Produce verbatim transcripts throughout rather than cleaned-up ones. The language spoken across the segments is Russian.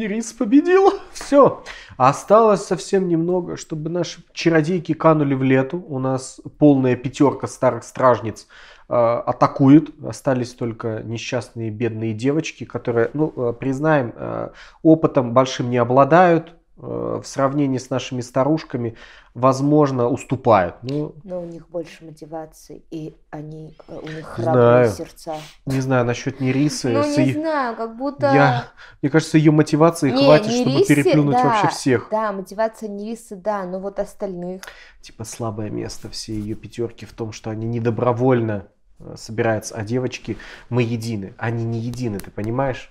Нерис победил. Все. Осталось совсем немного, чтобы наши чародейки канули в лету. У нас полная пятерка старых стражниц э, атакует. Остались только несчастные бедные девочки, которые, ну, признаем, э, опытом большим не обладают. Э, в сравнении с нашими старушками, возможно, уступают. Но, Но у них больше мотивации, и они, у них храбрые сердца. Не знаю насчет Нерисы. Ну, не знаю, как будто... Я... Мне кажется, ее мотивации не, хватит, Нерисы, чтобы переплюнуть да, вообще всех. Да, мотивация Нерисы, да, но вот остальных... Типа слабое место всей ее пятерки в том, что они недобровольно собираются, а девочки, мы едины. Они не едины, ты понимаешь?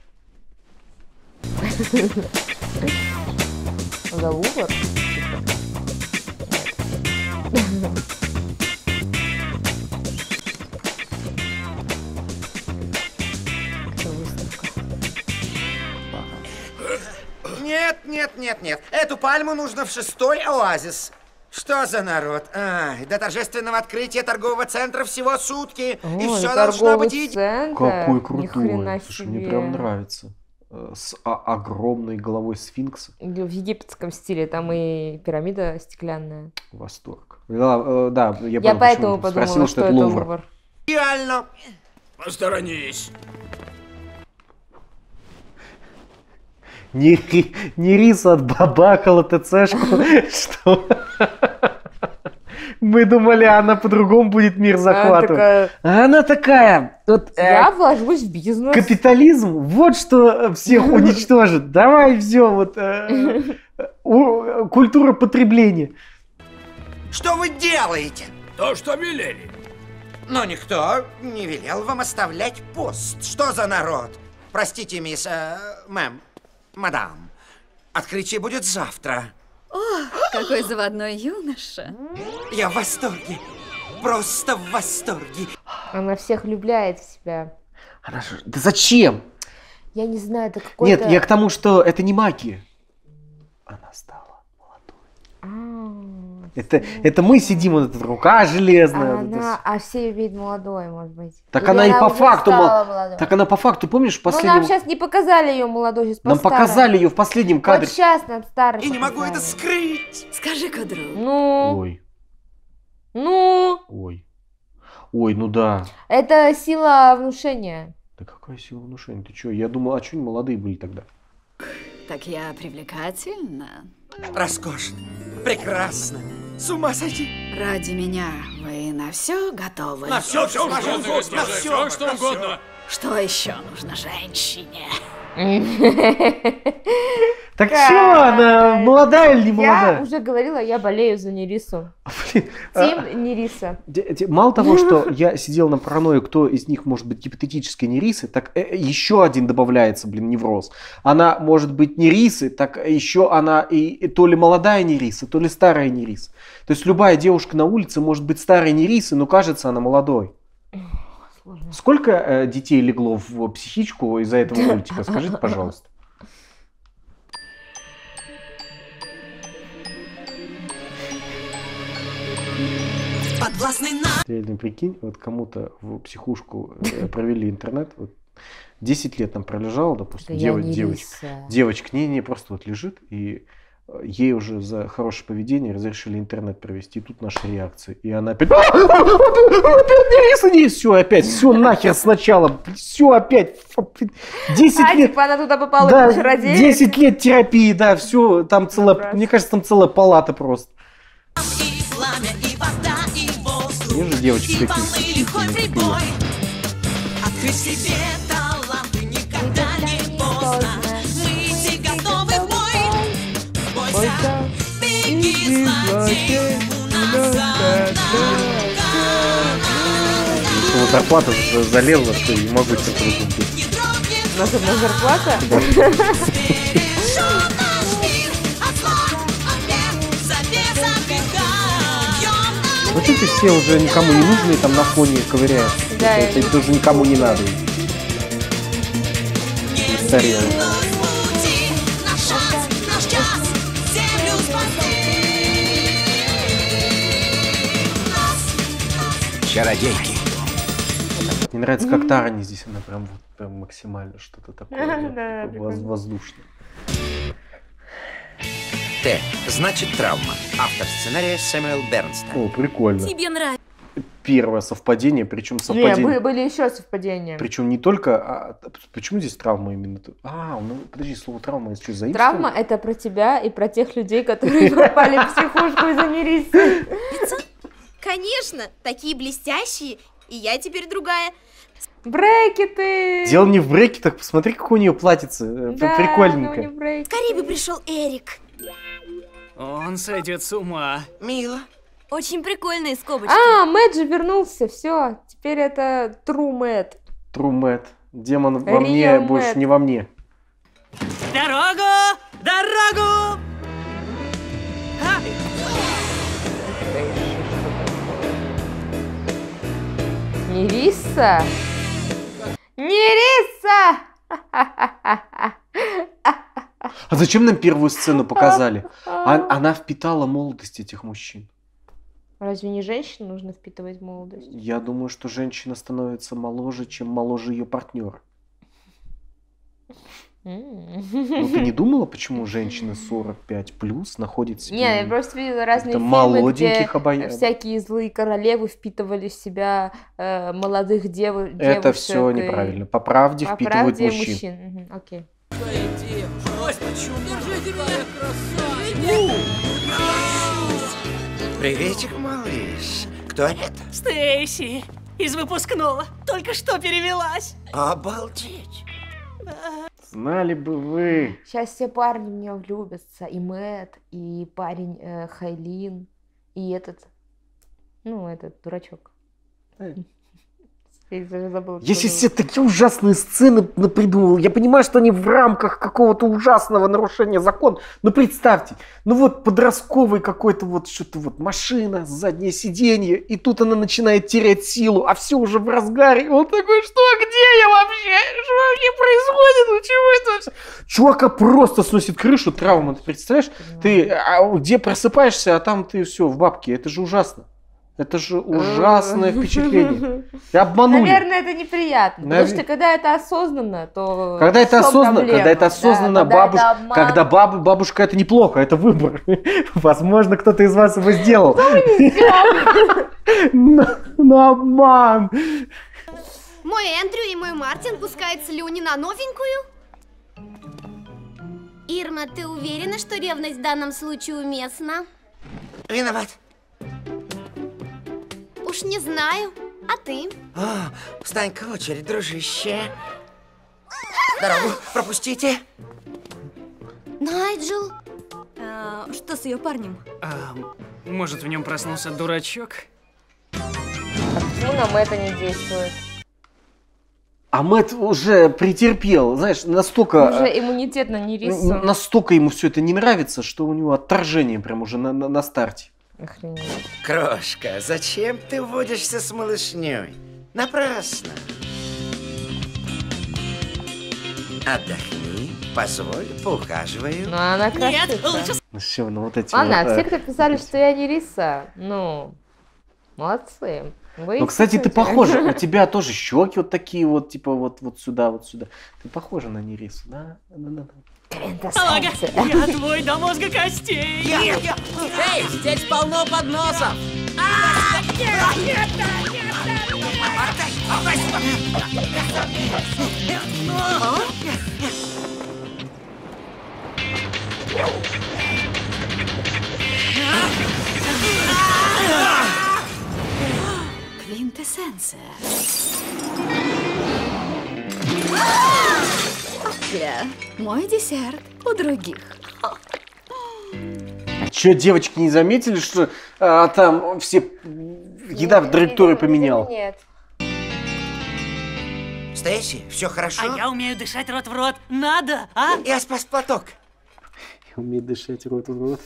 Заувор? Нет, нет, нет, нет. Эту пальму нужно в шестой оазис. Что за народ? А, до торжественного открытия торгового центра всего сутки. О, и все должно быть идеально. Какой крутой. Слушай, мне прям нравится. С огромной головой сфинкса. В египетском стиле, там и пирамида стеклянная. Восторг. Да, да, я, я поэтому подумала, спросил, что, что это Лувр. Реально. Посторонись. Не, не рис отбабакала ТЦшку. Что? Мы думали, она по-другому будет мир захватывать. А она такая... Вот, я э, вложусь в бизнес. Капитализм, вот что всех уничтожит. Давай все, вот... Э, у, культура потребления. Что вы делаете? То, что велели. Но никто не велел вам оставлять пост. Что за народ? Простите, мисс... Э, мэм, мадам. Открытие будет завтра. О, какой заводной юноша. Я в восторге. Просто в восторге. Она всех влюбляет в себя. Хорошо. Да зачем? Я не знаю, это какой-то... Нет, я к тому, что это не магия. Она стала молодой. Это, это мы сидим, вот эта рука железная. А, вот она, а все ее видят молодой, может быть. Так или она и по факту... Мол... Так она по факту, помнишь, в последнем... Ну, нам сейчас не показали ее молодой, сейчас по Нам старой. показали ее в последнем кадре. Вот сейчас нам старый. Я показали. Не могу это скрыть. Скажи-ка, друг. Ну... Ой. Ну... Ой. Ой, ну да. Это сила внушения. Да какая сила внушения? Ты чё? Я думал, а чё они молодые были тогда? Так я привлекательна. Роскошно. Прекрасно. С ума сойти. Ради меня вы на все готовы? На все, все, на все, угодно, на все, все, что угодно. Что еще нужно женщине? Так что она молодая или не молодая? Я уже говорила, я болею за Нерису. Тим Нериса. Мало того, что я сидел на паранойе, кто из них может быть гипотетической Нерисой, так еще один добавляется, блин, невроз. Она может быть Нерисой, так еще она и то ли молодая Нериса, то ли старая Нериса. То есть любая девушка на улице может быть старой Нерисой, но кажется она молодой. Сколько э, детей легло в психичку из-за этого мультика? Скажите, пожалуйста. Реально, прикинь, вот кому-то в психушку э, провели интернет. Вот, десять лет там пролежала, допустим, дев, девочка. Девочка, не, не, просто вот лежит, и ей уже за хорошее поведение разрешили интернет провести. Тут наши реакции. И она опять... Опять Нериса, не все, опять, все нахер сначала. Все опять. десять лет... она туда попала, да, десять лет терапии, да, все. Там целая... Мне кажется, там целая палата просто. Мне же девочки такие. Открыть себе таланты никогда не поздно. Вот зарплата залезла, что не могу это прикупить. У нас одна зарплата? Да. Ну что ты все уже никому не нужны, там на фоне ковыряешь? Да. Это тоже никому не надо. Старина. Чародейки. Мне нравится, как Тарани здесь, она прям, вот, прям максимально что-то такое воздушное. Т. Значит, травма. Автор сценария Сэмюэл Бернстайн. О, прикольно. Тебе нравится. Первое совпадение, причем совпадение. Не, были еще совпадения. Причем не только... А, почему здесь травма именно? А, ну, подожди, слово травма, это что, заимствовано? Травма — это про тебя и про тех людей, которые попали в психушку и замирись. Конечно, такие блестящие, и я теперь другая. Брекеты! Дело не в брекетах, посмотри, как у нее платьице. Да, прикольненько. Скорее бы пришел Эрик. Он сойдет с ума. Мило. Очень прикольные скобочки. А, Мэтт же вернулся, все. Теперь это True Мэтт. True Мэтт. Демон Real во мне, Mad. Больше не во мне. Дорогу! Дорогу! А! Нериса! Нериса! А зачем нам первую сцену показали? Она впитала молодость этих мужчин. Разве не женщин нужно впитывать молодость? Я думаю, что женщина становится моложе, чем моложе ее партнер. Ну, ты не думала, почему женщина сорок пять плюс находит себя... Не, я просто видела разные это фильмы, где обаян. Всякие злые королевы впитывали в себя э, молодых дев... это девушек. Это все неправильно. По правде По впитывают правде мужчин. мужчин. Угу, окей. Приветик, малыш. Кто это? Стейси из выпускного. Только что перевелась. Обалдеть. Знали бы вы. Сейчас все парни в нее влюбятся. И Мэтт, и парень э, Хайлин, и этот, ну, этот дурачок. Я сейчас все такие ужасные сцены напридумывал. Я понимаю, что они в рамках какого-то ужасного нарушения закона. Но представьте, ну вот подростковый какой-то вот что-то вот машина, заднее сиденье, и тут она начинает терять силу, а все уже в разгаре. И он такой, что, где я вообще? Что вообще происходит? Ну чего это вообще? Чувака просто сносит крышу, травма, ты представляешь? Ты а, где просыпаешься, а там ты все в бабке. Это же ужасно. Это же ужасное впечатление. Обманули. Наверное, это неприятно. Навер... Потому что когда это осознанно, то... Когда это осознанно, проблема? когда это осознанно, да, бабуш... когда, это когда баб... бабушка, это неплохо, это выбор. Возможно, кто-то из вас его сделал. Что вы не сделали? На обман. Мой Эндрю и мой Мартин пускают слюни на новенькую. Ирма, ты уверена, что ревность в данном случае уместна? Виноват. Уж не знаю. А ты? О, встань-ка в очередь, дружище. Дорогу пропустите. Найджел. А, что с ее парнем? А, может, в нем проснулся дурачок? Почему нам это не действует? А Мэтт уже претерпел, знаешь, настолько... Уже иммунитет на Нерису. Настолько ему все это не нравится, что у него отторжение прям уже на, на, на старте. Охренеть. Крошка, зачем ты водишься с малышней? Напрасно. Отдохни, позволь, поухаживаю. Ну, она красивая. Ну, все, ну вот эти Ладно, вот, все, кто писали, что я не риса, ну, молодцы. Вы ну, кстати, ты похожа. У тебя тоже щеки вот такие вот, типа вот, вот сюда, вот сюда. Ты похожа на Нерису, да? Да, да, да. Алага, я твой до мозга костей! Эй, здесь полно подносов! Квинтэссенция. Мой десерт у других. Че, девочки не заметили, что а, там все еда в директоре поменял? Нет. Стейси, все хорошо? А я умею дышать рот в рот. Надо, а? Я спас платок. Я умею дышать рот в рот.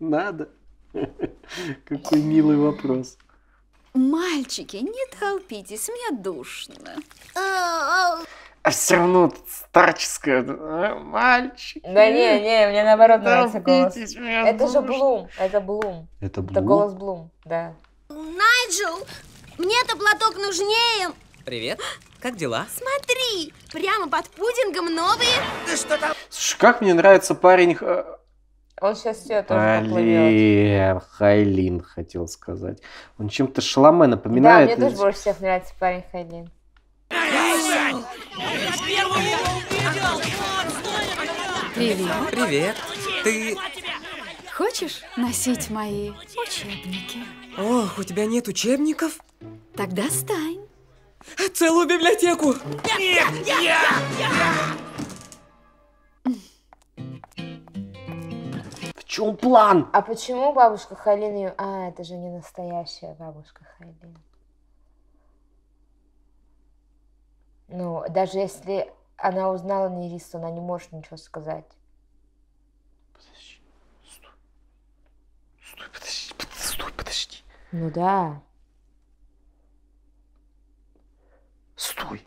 Надо? Какой милый вопрос. Мальчики, не толпитесь, мне душно. А все равно старческая. Мальчик. Да не, не, мне наоборот нравится голос. Это же Блум, это Блум. Это Блум? Это голос Блум, да. Найджел, мне-то платок нужнее. Привет. Как дела? Смотри, прямо под пудингом новые... Ты что там? Слушай, как мне нравится парень... Он сейчас тебя тоже поплывет. Хайлин, хотел сказать. Он чем-то Шаломе напоминает. Да, мне и... тоже больше всех нравится парень Хайлин. Привет. Привет. Ты... Хочешь носить мои учебники? Ох, у тебя нет учебников? Тогда стань. Целую библиотеку! Нет, нет, нет, нет. В чем план? А почему бабушка Хайлин ее... А, это же не настоящая бабушка Хайлин. Ну, даже если она узнала Нерис, она не может ничего сказать. Подожди. Стой. Стой, подожди. Стой, подожди. Ну да. Стой.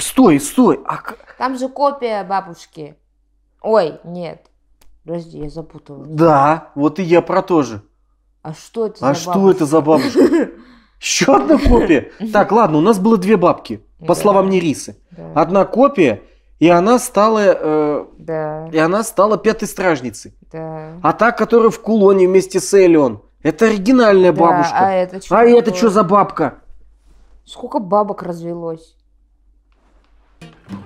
Стой, стой. А... Там же копия бабушки. Ой, нет. Подожди, я запуталась. Да, вот и я про то же. А что это а за бабушка? А что это за бабушка? Еще одна копия. Так, ладно, у нас было две бабки, по словам Нерисы. Одна копия, и она стала... И она стала пятой стражницей. А та, которая в кулоне вместе с Элион, это оригинальная бабушка. А это что за бабка? Сколько бабок развелось? Вы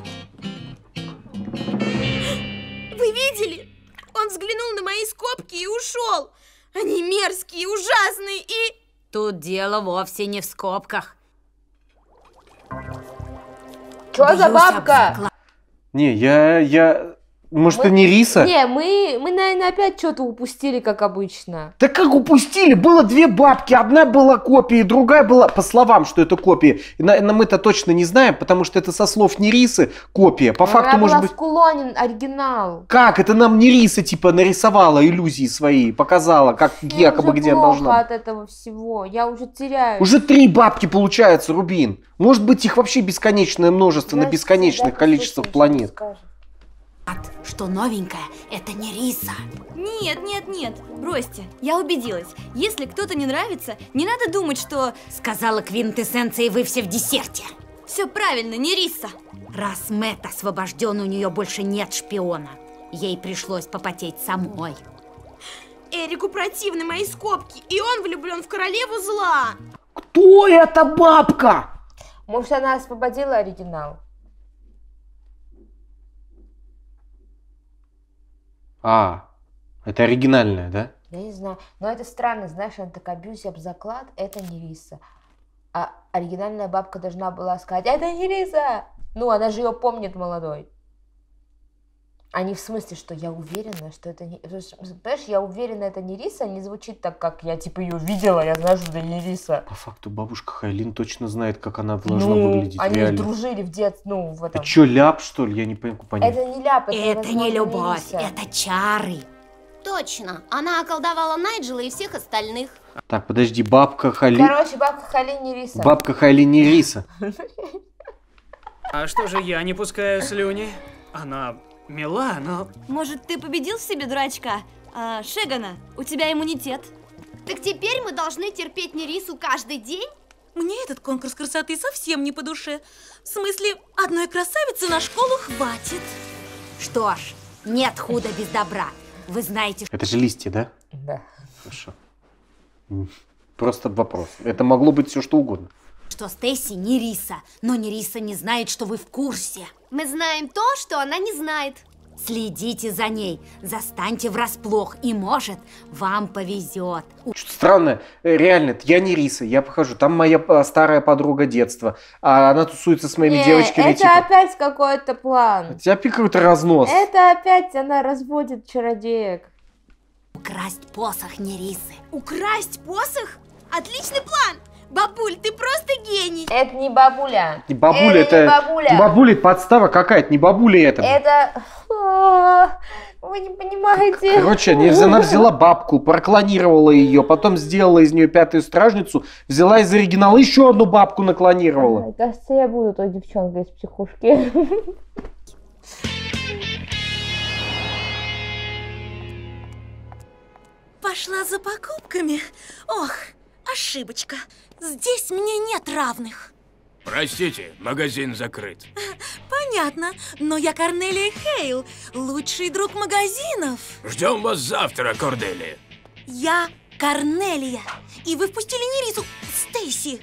видели? Он взглянул на мои скобки и ушел. Они мерзкие, ужасные и... Тут дело вовсе не в скобках. Что за бабка? Не, я... я... Может, это не Риса? Не, мы, мы, наверное, опять что-то упустили, как обычно. Да как упустили? Было две бабки. Одна была копией, другая была... По словам, что это копия. Мы-то точно не знаем, потому что это со слов Нерисы копия. По факту, может быть... Она была в кулоне, оригинал. Как? Это нам Нериса, типа, нарисовала иллюзии свои, показала, как якобы где должна. От этого всего. Я уже теряю. Уже три бабки, получается, Рубин. Может быть, их вообще бесконечное множество на бесконечных количествах планет. Что новенькая, это не Риса. Нет, нет, нет, бросьте, я убедилась. Если кто-то не нравится, не надо думать, что... Сказала квинтэссенция, и вы все в десерте. Все правильно, не Риса. Раз Мэтт освобожден, у нее больше нет шпиона. Ей пришлось попотеть самой. Эрику противны мои скобки, и он влюблен в королеву зла. Кто эта бабка? Может, она освободила оригинал? А, это оригинальная, да? Я не знаю, но это странно, знаешь, она так абьюзит об заклад, это не Риса. А оригинальная бабка должна была сказать, это не Риса! Ну, она же ее помнит молодой. А не в смысле, что я уверена, что это не... Понимаешь, я уверена, это не Риса, не звучит так, как я типа ее видела, я знаю, что это не Риса. По факту бабушка Хайлин точно знает, как она должна ну, выглядеть. Они реально дружили в детстве, ну, в этом. Это что, ляп, что ли? Я не понимаю. Это не ляп, это, это возможно, не любовь, не это чары. Точно, она околдовала Найджела и всех остальных. Так, подожди, бабка Хайлин... Короче, бабка Хайлин не Риса. Бабка Хайлин не Риса. А что же я не пускаю слюни? Она... Мила, но... Может, ты победил в себе дурачка? А, Шегана, у тебя иммунитет. Так теперь мы должны терпеть Нерису каждый день? Мне этот конкурс красоты совсем не по душе. В смысле, одной красавицы на школу хватит. Что ж, нет худа без добра. Вы знаете... Это же листья, да? Да. Хорошо. Просто вопрос. Это могло быть все что угодно. Что Стейси не Риса, но Нериса не знает, что вы в курсе. Мы знаем то, что она не знает. Следите за ней, застаньте врасплох, и, может, вам повезет. Что-то странное, реально, я не Риса, я похожу. Там моя старая подруга детства, а она тусуется с моими не, девочками. Это типа... опять какой-то план. У тебя какой-то разнос. Это опять она разводит чародеек. Украсть посох Нерисы. Украсть посох? Отличный план! Бабуль, ты просто гений! Это не бабуля. Не бабуля, это... это... Не бабуля. Бабуля подстава какая-то, не бабуля это. Это... Вы не понимаете. Короче, она взяла бабку, проклонировала ее, потом сделала из нее пятую стражницу, взяла из оригинала еще одну бабку наклонировала. Кажется, я буду той девчонкой из психушки. Пошла за покупками. Ох... Ошибочка. Здесь мне нет равных. Простите, магазин закрыт. Понятно, но я Корнелия Хейл, лучший друг магазинов. Ждем вас завтра, Корнелия. Я Корнелия, и вы впустили Нерису, Стейси.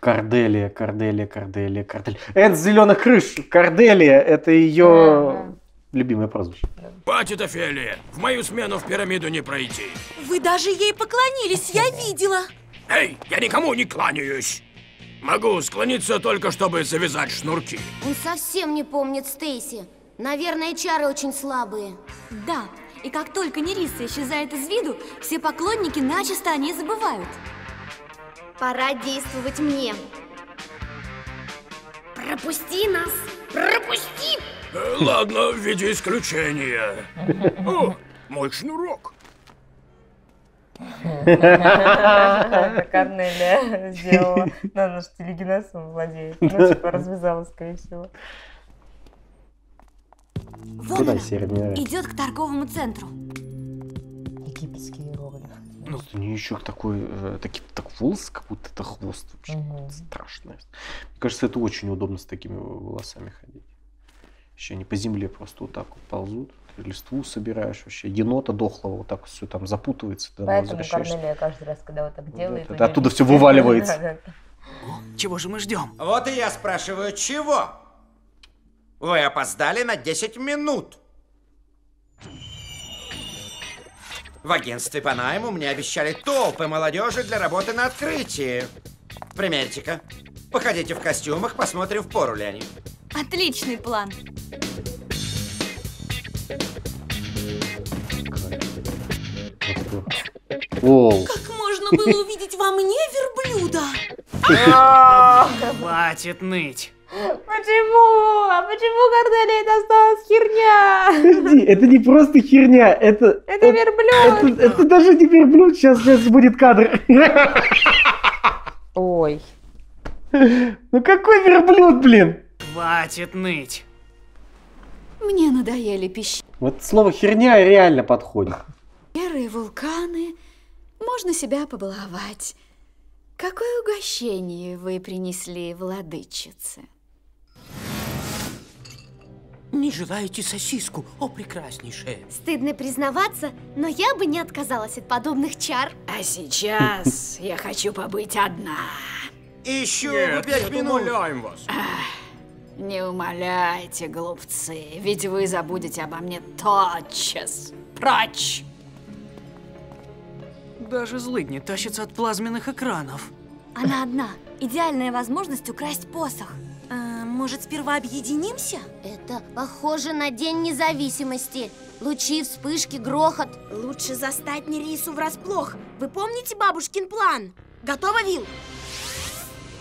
Корделия, Корделия, Корделия, Корделия. Это с зеленых крыш. Корделия, это ее mm-hmm. любимое прозвище. Хватит, Офелия, в мою смену в пирамиду не пройти. Вы даже ей поклонились, я видела. Эй, я никому не кланяюсь. Могу склониться только, чтобы завязать шнурки. Он совсем не помнит Стейси. Наверное, чары очень слабые. Да, и как только Нериса исчезает из виду, все поклонники начисто о ней забывают. Пора действовать мне. Пропусти нас! Пропусти! Э, ладно, в виде исключения. О, мой шнурок. Корнелия сделала. На наш телегенесом владеет. Ну, типа, развязала, скорее всего. Вон она, идет к торговому центру. Египетские иероглифы. Ну, у нее еще такой, э, такие, так волосы, как будто это хвост вообще угу. страшный. Мне кажется, это очень удобно с такими волосами ходить. Еще они по земле просто вот так вот ползут, листву собираешь вообще. Енота дохлого вот так вот все там запутывается. Поэтому Корнелия каждый раз, когда вот так делает, вот, оттуда все вываливается. Чего же мы ждем? Вот и я спрашиваю, чего? Вы опоздали на десять минут. В агентстве по найму мне обещали толпы молодежи для работы на открытии. Примерьте-ка. Походите в костюмах, посмотрим, в пору ли они. Отличный план. Как можно было увидеть во мне верблюда? Хватит ныть. Почему? А почему Корнелия это осталась херня? Подожди, это не просто херня, это... Это верблюд! Это, это даже не верблюд, сейчас, сейчас будет кадр. Ой. Ну какой верблюд, блин? Хватит ныть. Мне надоели пищи. Вот слово херня реально подходит. Горы и вулканы, можно себя побаловать. Какое угощение вы принесли владычице? Не желаете сосиску, о прекраснейшее? Стыдно признаваться, но я бы не отказалась от подобных чар. А сейчас я хочу побыть одна. Еще пять минут. Умоляем вас. Ах, не умоляйте, глупцы, ведь вы забудете обо мне тотчас. Прочь! Даже злыдня не тащится от плазменных экранов. Она одна. Идеальная возможность украсть посох. А, может, сперва объединимся? Это похоже на День независимости. Лучи, вспышки, грохот. Лучше застать Нерису врасплох. Вы помните бабушкин план? Готова, Вил?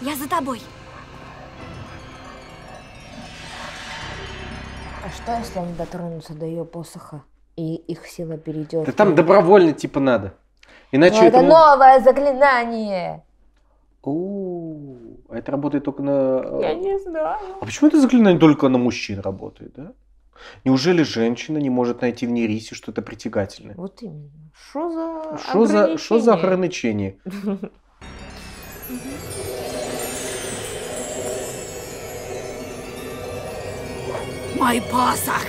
Я за тобой. А что, если они дотронутся до ее посоха и их сила перейдет? Да там добровольно типа надо. Иначе это этому... новое заклинание. О, а это работает только на... Я не знаю. А почему это заклинание только на мужчин работает, да? Неужели женщина не может найти в Нерисе что-то притягательное? Вот именно. Что за Что за Что за ограничение? Мой посох!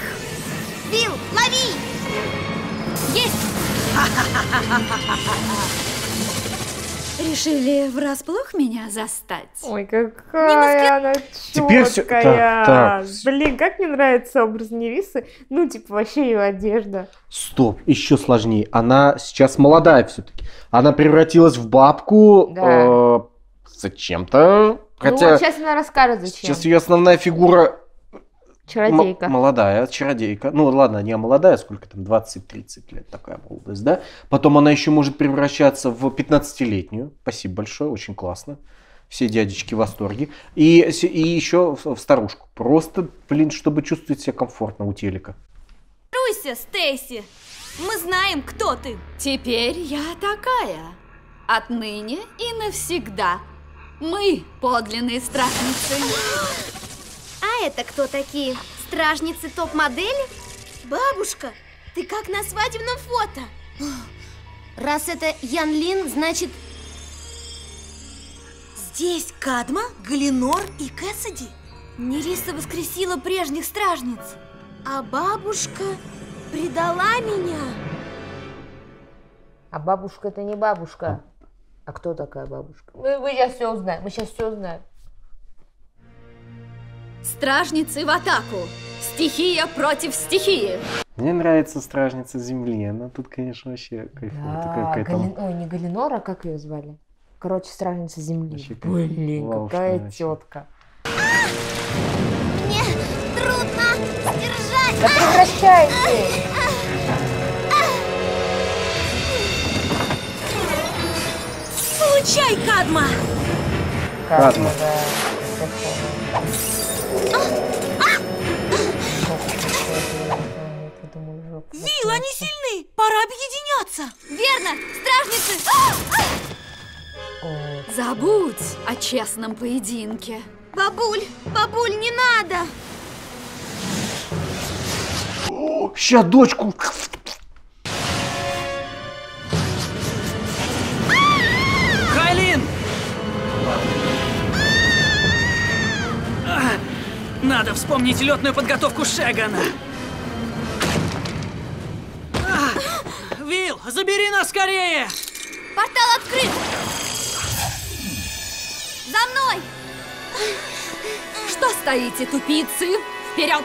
Билл, лови! Есть! Решили врасплох меня застать? Ой, какая она чёткая. Блин, как мне нравится образ Нерисы. Ну, типа, вообще ее одежда. Стоп, еще сложнее. Она сейчас молодая все-таки. Она превратилась в бабку. Да. Э, зачем-то. Хотя... Ну, вот сейчас она расскажет, зачем. Сейчас ее основная фигура... Чародейка. М молодая, чародейка. Ну ладно, не молодая, сколько там, двадцать-тридцать лет такая молодость, да? Потом она еще может превращаться в пятнадцатилетнюю. Спасибо большое, очень классно. Все дядечки в восторге. И, и еще в старушку. Просто, блин, чтобы чувствовать себя комфортно у телека. Руйся, Стейси, мы знаем, кто ты. Теперь я такая. Отныне и навсегда. Мы подлинные стражницы. А это кто такие? Стражницы топ-модели? Бабушка, ты как на свадебном фото. Раз это Ян Лин, значит... Здесь Кадма, Галинор и Кэссиди. Нериса воскресила прежних стражниц, а бабушка предала меня. А бабушка-то не бабушка. А кто такая бабушка? Мы, мы сейчас все узнаем, мы сейчас все узнаем. Стражницы в атаку! Стихия против стихии! Мне нравится стражница земли, она тут, конечно, вообще кайфовая. Да, Гали... Ой, не Галинора, как ее звали? Короче, стражница земли. Вообще, блин, вау, какая тетка. А! Мне трудно сдержать. Да прекращайте! Получай, Кадма! Кадма. Вил, они сильны! Пора объединяться! Верно! Стражницы! Забудь о честном поединке! Бабуль! Бабуль, не надо! Ща дочку! Кайлин! Надо вспомнить летную подготовку Шегана! Вил, забери нас скорее! Портал открыт! За мной! Что стоите, тупицы? Вперед!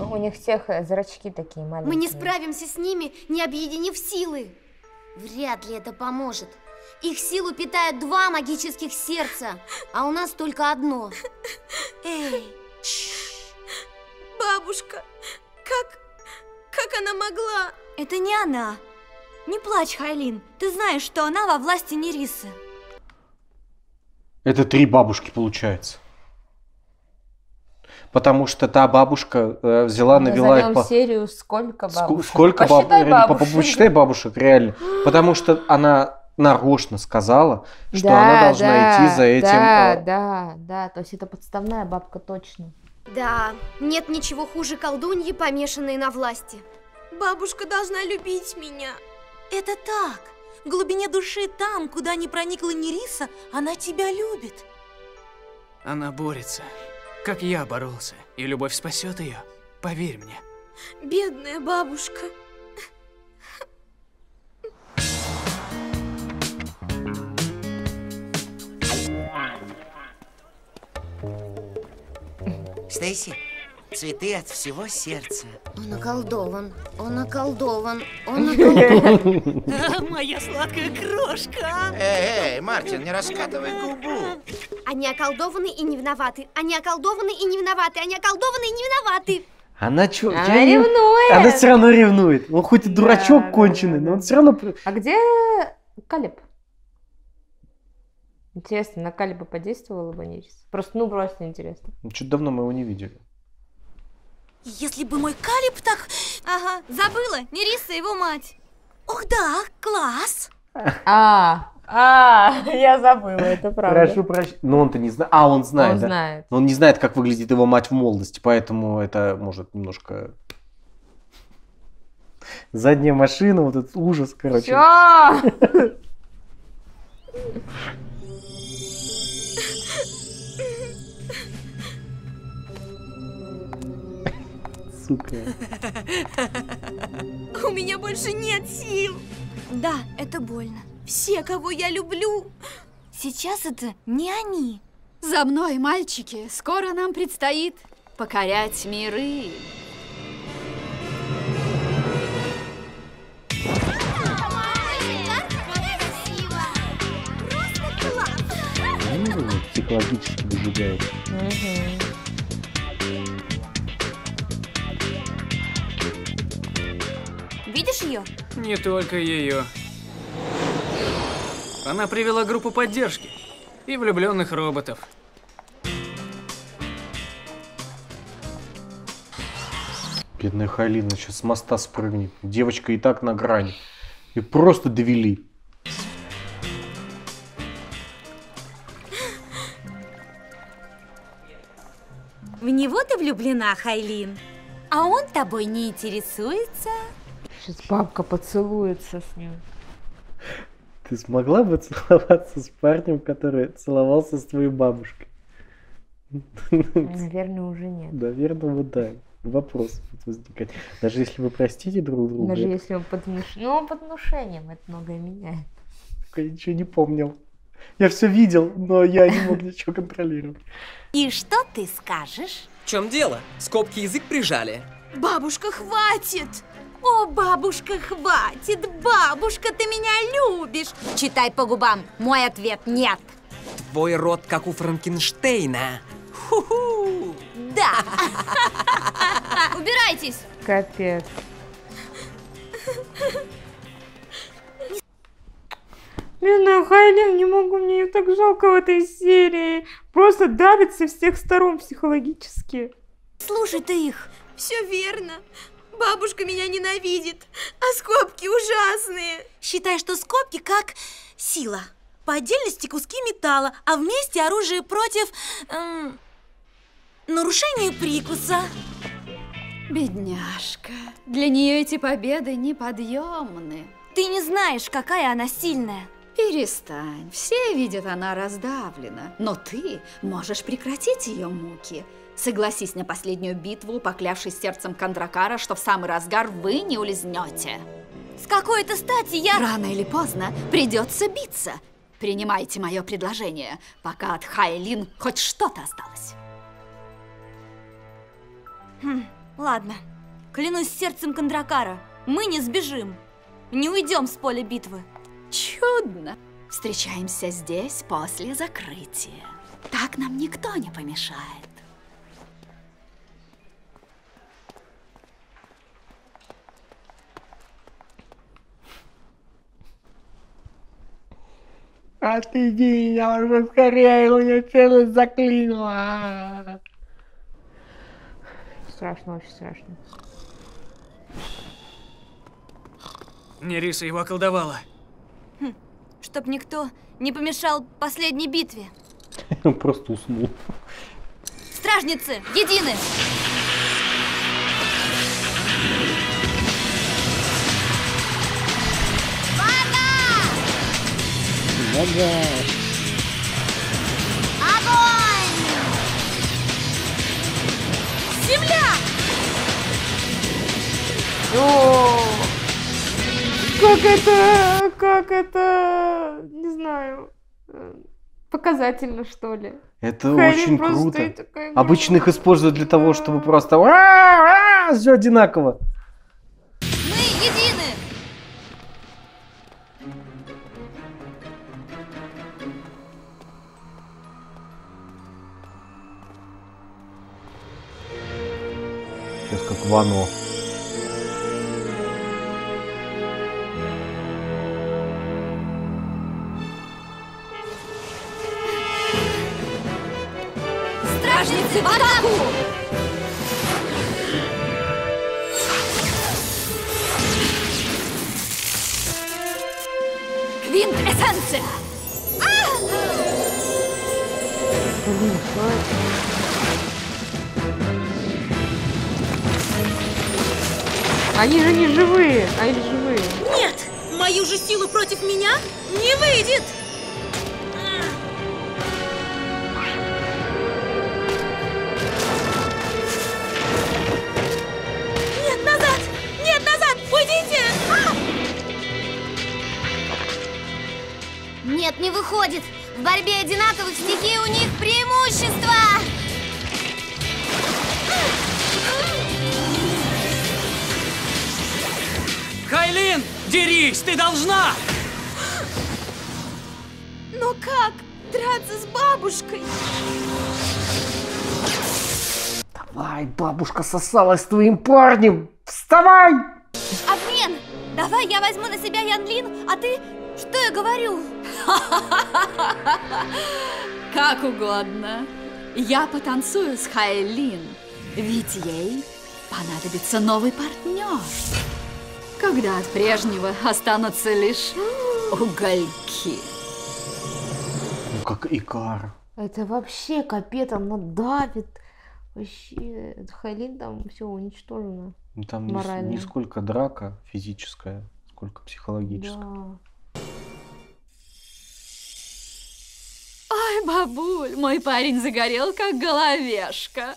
У них всех зрачки такие маленькие. Мы не справимся с ними, не объединив силы. Вряд ли это поможет. Их силу питают два магических сердца, а у нас только одно. Эй! Бабушка, как, как она могла? Это не она. Не плачь, Хайлин. Ты знаешь, что она во власти Нерисы. Это три бабушки получается. Потому что та бабушка э, взяла, навела их по... серию сколько бабушек? Ск сколько посчитай, баб... бабушек. Посчитай бабушек, реально. Потому что она нарочно сказала, что да, она должна да, идти за этим. Да, да, да. То есть это подставная бабка точно. Да, нет ничего хуже колдуньи, помешанной на власти. Бабушка должна любить меня. Это так. В глубине души, там, куда не проникла Нериса, она тебя любит. Она борется, как я боролся. И любовь спасет ее, поверь мне. Бедная бабушка. Стейси, цветы от всего сердца. Он околдован, он околдован, он околдован. Моя сладкая крошка. Эй, эй, Мартин, не раскатывай губу. Они околдованы и не виноваты. Они околдованы и не виноваты. Они околдованы и не виноваты. Она чё? Она ревнует. Она все равно ревнует. Он хоть и дурачок конченый, но он все равно... А где Калеб? Интересно, на Калеба подействовала бы Нерис? Просто, ну, просто интересно. Ну, что-то давно мы его не видели. Если бы мой Калеб так... Ага, забыла, Нериса его мать. Ох да, класс. А, а, я забыла, это правда. Прошу прощения. Но он-то не знает. А, он знает, он да? знает. Он не знает, как выглядит его мать в молодости, поэтому это может немножко... Задняя машина, вот этот ужас, короче. Чё? Сука. У меня больше нет сил. Да, это больно. Все, кого я люблю, сейчас это не они. За мной, мальчики. Скоро нам предстоит покорять миры. Психологически выжигает. Угу. Видишь ее? Не только ее. Она привела группу поддержки и влюбленных роботов. Бедная Хайлина сейчас с моста спрыгнет. Девочка и так на грани. И просто довели. В него ты влюблена, Хайлин, а он тобой не интересуется. Сейчас бабка поцелуется с ним. Ты смогла бы целоваться с парнем, который целовался с твоей бабушкой? Наверное, уже нет. Наверное, вот да. Вопрос возникает. Даже если вы простите друг друга. Даже это... если он под, внуш... ну, он под внушением, это многое меняет. Я ничего не помнил. Я все видел, но я не мог ничего контролировать. И что ты скажешь? В чем дело? Скобки язык прижали. Бабушка, хватит! О, бабушка, хватит! Бабушка, ты меня любишь! Читай по губам. Мой ответ нет. Твой рот, как у Франкенштейна. Ху-ху! Да! Убирайтесь! Капец. Бедная Хайлин, не могу, мне ее так жалко в этой серии. Просто давит со всех сторон психологически. Слушай ты их. Все верно. Бабушка меня ненавидит, а скобки ужасные. Считай, что скобки как сила. По отдельности куски металла, а вместе оружие против... Эм, нарушения прикуса. Бедняжка. Для нее эти победы неподъемны. Ты не знаешь, какая она сильная. Перестань. Все видят, она раздавлена. Но ты можешь прекратить ее муки. Согласись на последнюю битву, поклявшись сердцем Кандракара, что в самый разгар вы не улизнете. С какой-то стати я... Рано или поздно придется биться. Принимайте мое предложение, пока от Хайлин хоть что-то осталось. Хм, ладно. Клянусь сердцем Кандракара, мы не сбежим. Не уйдем с поля битвы. Чудно. Встречаемся здесь после закрытия. Так нам никто не помешает. А ты иди, я уже скорее, у меня челюсть заклинила. Страшно, очень страшно. Нериса его околдовала. Хм, чтоб никто не помешал последней битве. Он просто уснул. Стражницы, едины! Огонь! Земля! О, как это, как это, не знаю, показательно, что ли? Это Харри очень круто. Такая... Обычно их используют для того, чтобы просто а-а-а, все одинаково. Мы едины. Как Вано. Стражницы в атаку! Квинтэссенция! Они же не живые, а их живые. Нет! Мою же силу против меня не выйдет! Нет, назад! Нет, назад! Уйдите! А! Нет, не выходит! В борьбе одинаковых стихий у них преимущество! Хайлин, дерись, ты должна! Но как драться с бабушкой? Давай, бабушка сосалась с твоим парнем! Вставай! Обмен! Давай я возьму на себя Янлин, а ты... Что я говорю? Как угодно. Я потанцую с Хайлин, ведь ей понадобится новый партнер. Когда от прежнего останутся лишь угольки. Ну как Икар. Это вообще капец, она давит. Вообще, Хайлин там все уничтожено. Там не, не сколько драка физическая, сколько психологическая. Да. бабуль, мой парень загорел, как головешка.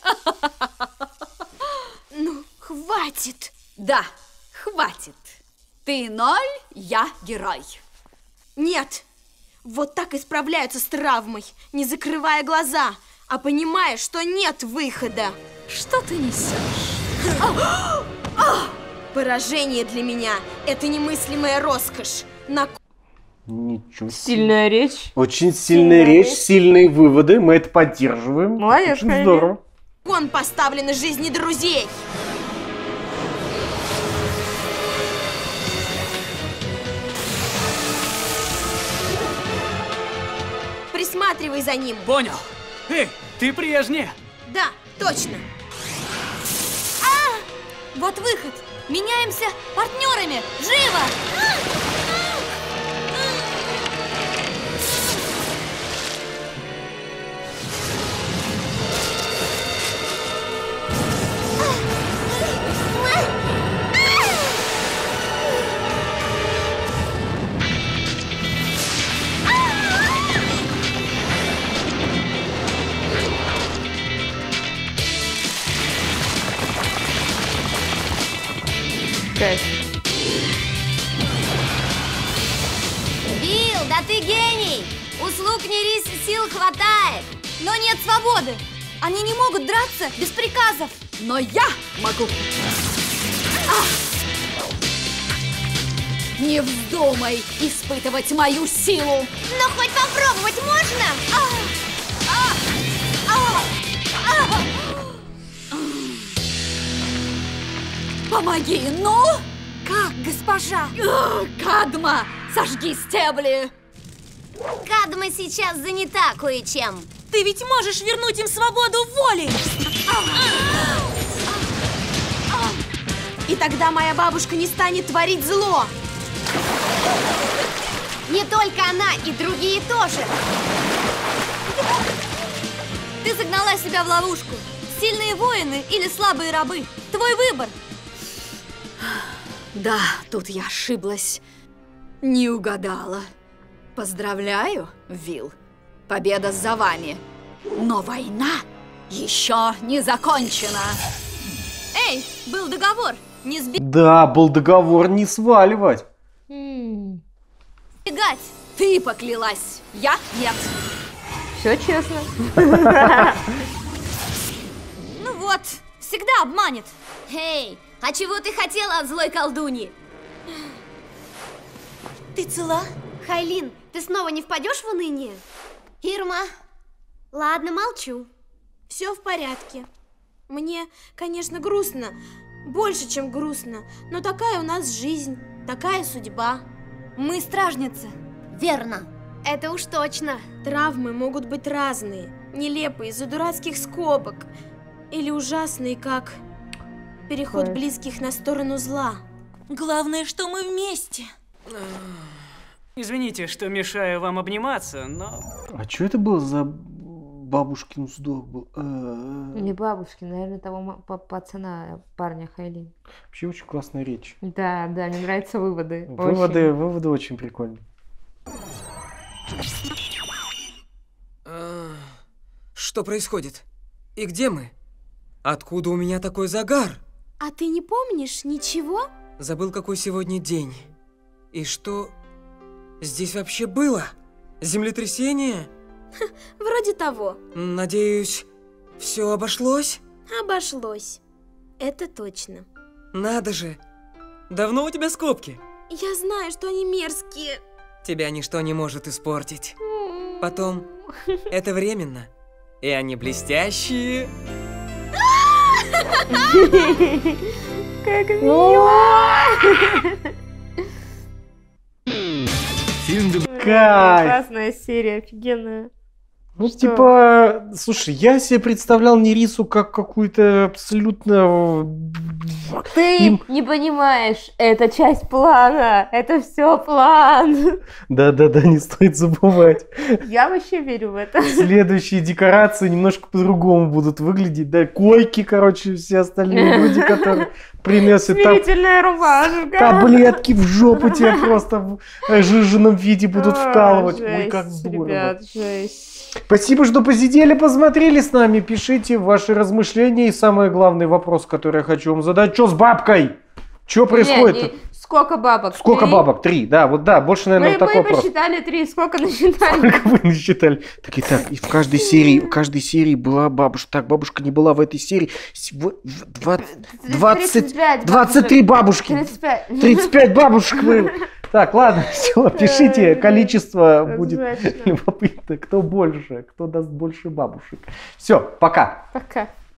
Ну, хватит. Да, хватит. Ты ноль, я герой. Нет, вот так и справляются с травмой, не закрывая глаза, а понимая, что нет выхода. Что ты несешь? А! А! Поражение для меня – это немыслимая роскошь. На... Ничего. Сильная речь. Очень сильная, сильная речь, речь, сильные выводы. Мы это поддерживаем. Молодец, очень здорово. Он поставлен из жизни друзей. Присматривай за ним. Понял. Эй, ты прежняя. Да, точно. А! Вот выход. Меняемся партнерами. Живо! Кайф. Билл, да ты гений! Услуг Нерис сил хватает, но нет свободы. Они не могут драться без приказов. Но я могу. Ах! Не вздумай испытывать мою силу. Но хоть попробовать можно? Ах! Ах! Ах! Ах! Помоги, ну! Как, госпожа? Кадма, сожги стебли! Кадма сейчас занята кое-чем. Ты ведь можешь вернуть им свободу воли! И тогда моя бабушка не станет творить зло! Не только она, и другие тоже! Ты загнала себя в ловушку. Сильные воины или слабые рабы? Твой выбор! Да, тут я ошиблась. Не угадала. Поздравляю, Вилл. Победа за вами. Но война еще не закончена. Эй, был договор. Не сби... Да, был договор не сваливать. М-м. Бегать. Ты поклялась. Я нет. Все честно. Ну вот, всегда обманет. Эй. А чего ты хотела от злой колдуньи? Ты цела? Хайлин, ты снова не впадешь в уныние? Ирма, ладно, молчу. Все в порядке. Мне, конечно, грустно. Больше, чем грустно. Но такая у нас жизнь, такая судьба. Мы стражницы. Верно. Это уж точно. Травмы могут быть разные. Нелепые, из-за дурацких скобок. Или ужасные, как... Переход близких на сторону зла. Главное, что мы вместе. Извините, что мешаю вам обниматься, но... А что это был за бабушкин вздох был? Не бабушкин, наверное, того пацана, парня Хайлин. Вообще очень классная речь. Да, да, мне нравятся выводы. Выводы, очень. Выводы очень прикольные. Что происходит? И где мы? Откуда у меня такой загар? А ты не помнишь ничего? Забыл, какой сегодня день. И что здесь вообще было? Землетрясение? Ха, вроде того. Надеюсь, все обошлось? Обошлось. Это точно. Надо же. Давно у тебя скобки? Я знаю, что они мерзкие. Тебя ничто не может испортить. Потом, это временно. И они блестящие. Как мило! Классная серия, офигенная. Ну, типа, слушай, я себе представлял Нерису как какую-то абсолютно... Ты не понимаешь, это часть плана, это все план. Да-да-да, не стоит забывать. Я вообще верю в это. Следующие декорации немножко по-другому будут выглядеть, да, койки, короче, все остальные люди, которые принесут таблетки в жопу тебе просто в жиженном виде будут вкалывать. Ой, как здорово. Ребят, жесть. Спасибо, что посидели, посмотрели с нами. Пишите ваши размышления. И самый главный вопрос, который я хочу вам задать. Что с бабкой? Что происходит? Сколько бабок? Сколько три? Бабок? Три, да, вот да, больше, наверное, мы, такой мы вопрос. Мы посчитали три, сколько насчитали? Сколько вы насчитали? Так и так, и в каждой серии, в каждой серии была бабушка. Так, бабушка не была в этой серии. двадцать, двадцать, двадцать три бабушки. тридцать пять. тридцать пять бабушек. Так, ладно, все, пишите, количество будет любопытно. Кто больше, кто даст больше бабушек. Все, пока. Пока.